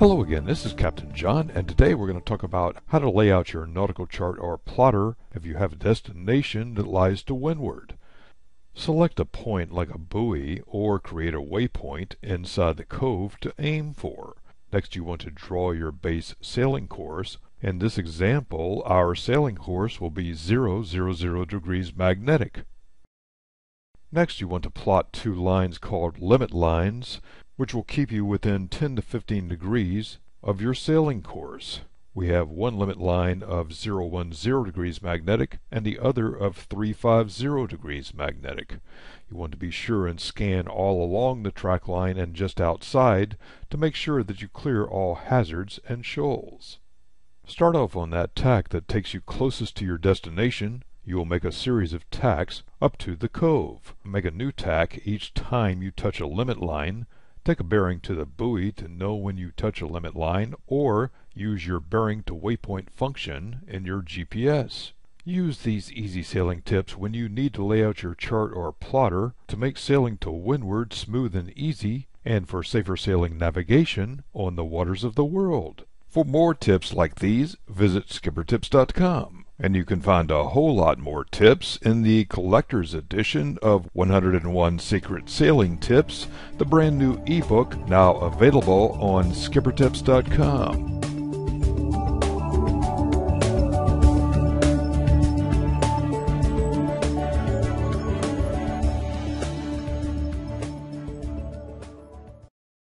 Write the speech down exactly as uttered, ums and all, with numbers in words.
Hello again, this is Captain John, and today we're going to talk about how to lay out your nautical chart or plotter if you have a destination that lies to windward. Select a point like a buoy or create a waypoint inside the cove to aim for. Next, you want to draw your base sailing course. In this example, our sailing course will be zero, zero, zero degrees magnetic. Next, you want to plot two lines called limit lines, which will keep you within ten to fifteen degrees of your sailing course. We have one limit line of zero, ten degrees magnetic and the other of three, five, zero degrees magnetic. You want to be sure and scan all along the track line and just outside to make sure that you clear all hazards and shoals. Start off on that tack that takes you closest to your destination. You will make a series of tacks up to the cove. Make a new tack each time you touch a limit line. Take a bearing to the buoy to know when you touch a limit line, or use your bearing to waypoint function in your G P S. Use these easy sailing tips when you need to lay out your chart or plotter to make sailing to windward smooth and easy, and for safer sailing navigation on the waters of the world. For more tips like these, visit Skipper Tips dot com. And you can find a whole lot more tips in the collector's edition of one hundred and one Secret Sailing Tips, the brand new ebook now available on Skipper Tips dot com.